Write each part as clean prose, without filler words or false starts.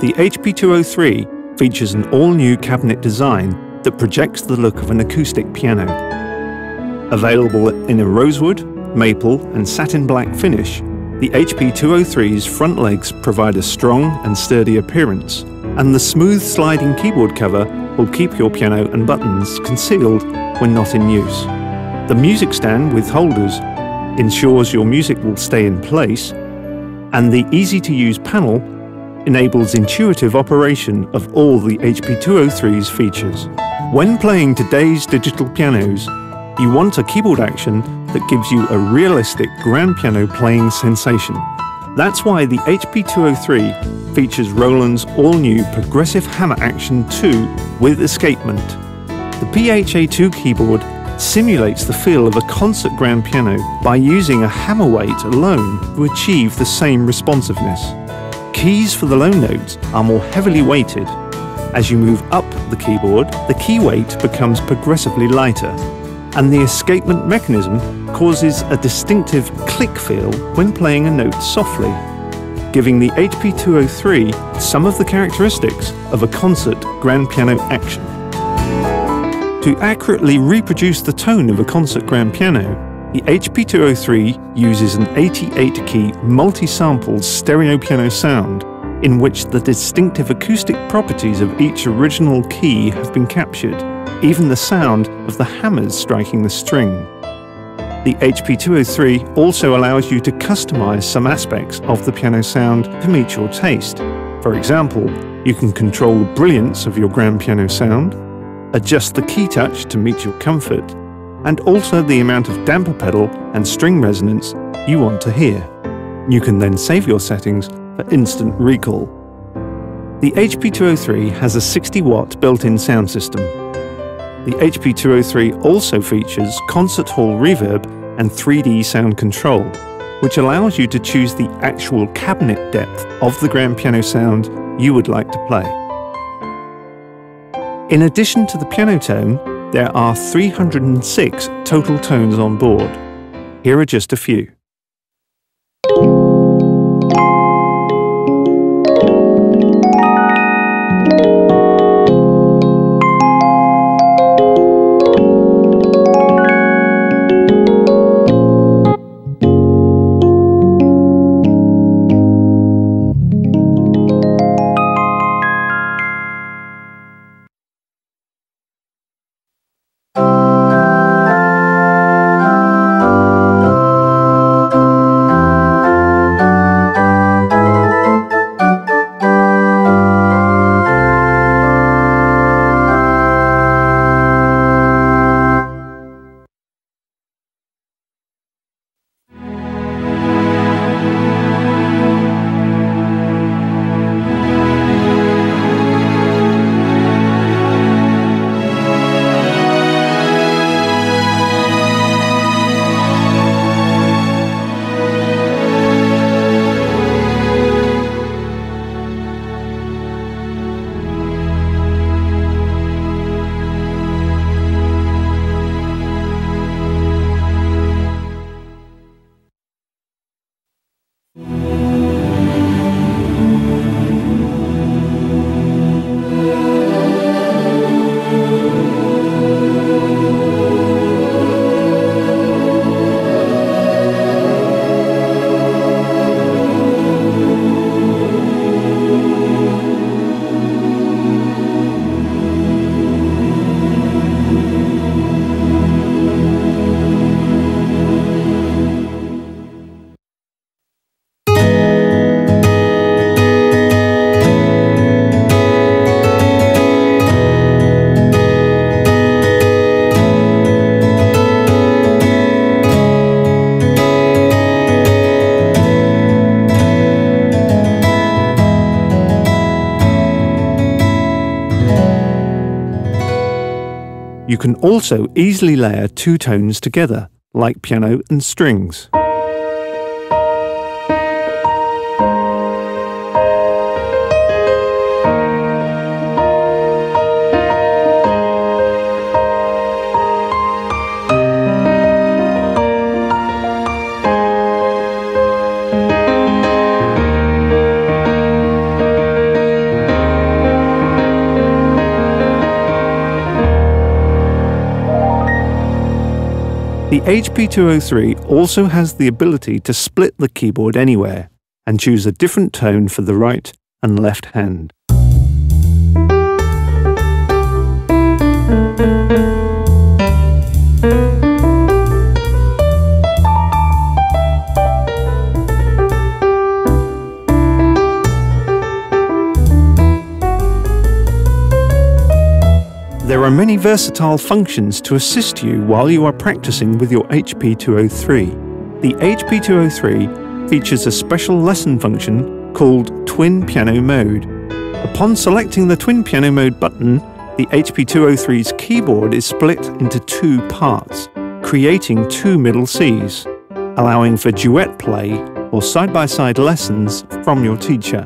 The HP203 features an all-new cabinet design that projects the look of an acoustic piano. Available in a rosewood, maple and satin black finish, the HP203's front legs provide a strong and sturdy appearance, and the smooth sliding keyboard cover will keep your piano and buttons concealed when not in use. The music stand with holders ensures your music will stay in place, and the easy-to-use panel enables intuitive operation of all the HP203's features. When playing today's digital pianos, you want a keyboard action that gives you a realistic grand piano playing sensation. That's why the HP203 features Roland's all-new Progressive Hammer Action II with escapement. The PHA2 keyboard simulates the feel of a concert grand piano by using a hammer weight alone to achieve the same responsiveness. Keys for the low notes are more heavily weighted. As you move up the keyboard, the key weight becomes progressively lighter, and the escapement mechanism causes a distinctive click feel when playing a note softly, giving the HP203 some of the characteristics of a concert grand piano action. To accurately reproduce the tone of a concert grand piano, the HP203 uses an 88-key multi-sample stereo piano sound in which the distinctive acoustic properties of each original key have been captured, even the sound of the hammers striking the string. The HP203 also allows you to customize some aspects of the piano sound to meet your taste. For example, you can control the brilliance of your grand piano sound, adjust the key touch to meet your comfort, and alter the amount of damper pedal and string resonance you want to hear. You can then save your settings for instant recall. The HP203 has a 60-watt built-in sound system. The HP203 also features concert hall reverb and 3D sound control, which allows you to choose the actual cabinet depth of the grand piano sound you would like to play. In addition to the piano tone, there are 306 total tones on board. Here are just a few. You can also easily layer two tones together, like piano and strings. The HP203 also has the ability to split the keyboard anywhere and choose a different tone for the right and left hand. There are many versatile functions to assist you while you are practicing with your HP203. The HP203 features a special lesson function called Twin Piano Mode. Upon selecting the Twin Piano Mode button, the HP203's keyboard is split into two parts, creating two middle Cs, allowing for duet play or side-by-side lessons from your teacher.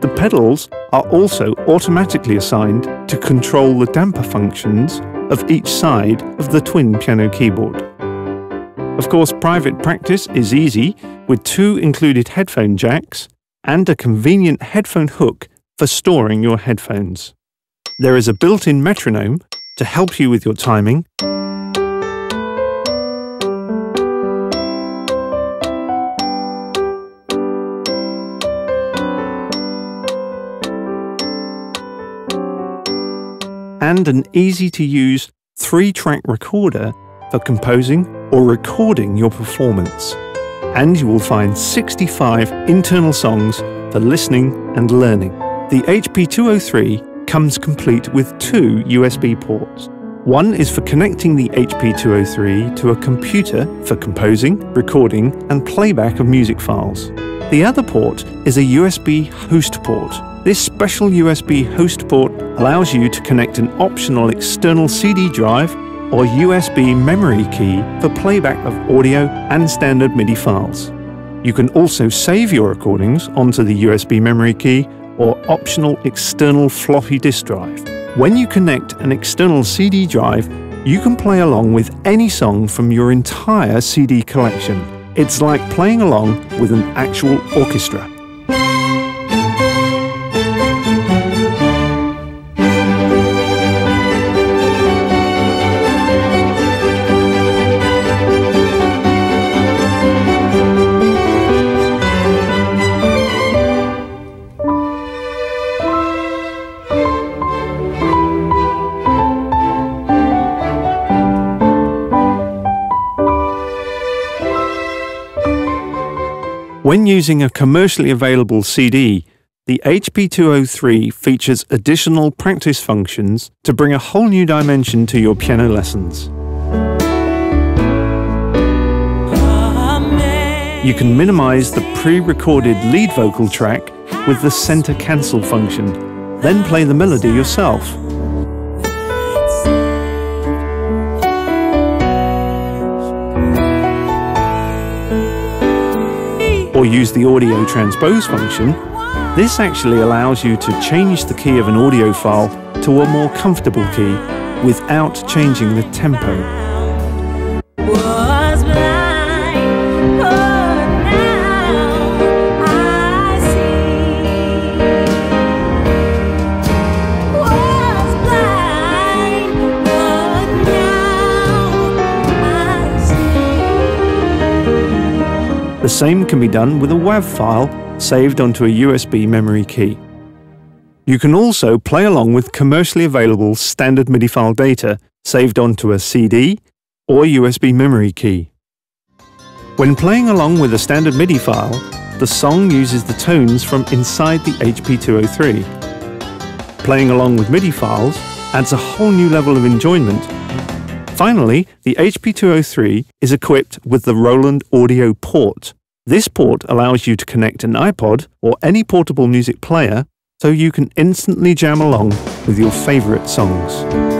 The pedals are also automatically assigned to control the damper functions of each side of the twin piano keyboard. Of course, private practice is easy with two included headphone jacks and a convenient headphone hook for storing your headphones. There is a built-in metronome to help you with your timing, and an easy-to-use 3-track recorder for composing or recording your performance. And you will find 65 internal songs for listening and learning. The HP203 comes complete with two USB ports. One is for connecting the HP203 to a computer for composing, recording, and playback of music files. The other port is a USB host port. This special USB host port allows you to connect an optional external CD drive or USB memory key for playback of audio and standard MIDI files. You can also save your recordings onto the USB memory key or optional external floppy disk drive. When you connect an external CD drive, you can play along with any song from your entire CD collection. It's like playing along with an actual orchestra. When using a commercially available CD, the HP203 features additional practice functions to bring a whole new dimension to your piano lessons. You can minimize the pre-recorded lead vocal track with the center cancel function, then play the melody yourself. Or use the audio transpose function. This actually allows you to change the key of an audio file to a more comfortable key without changing the tempo. The same can be done with a WAV file saved onto a USB memory key. You can also play along with commercially available standard MIDI file data saved onto a CD or USB memory key. When playing along with a standard MIDI file, the song uses the tones from inside the HP203. Playing along with MIDI files adds a whole new level of enjoyment. Finally, the HP203 is equipped with the Roland audio port. This port allows you to connect an iPod or any portable music player so you can instantly jam along with your favorite songs.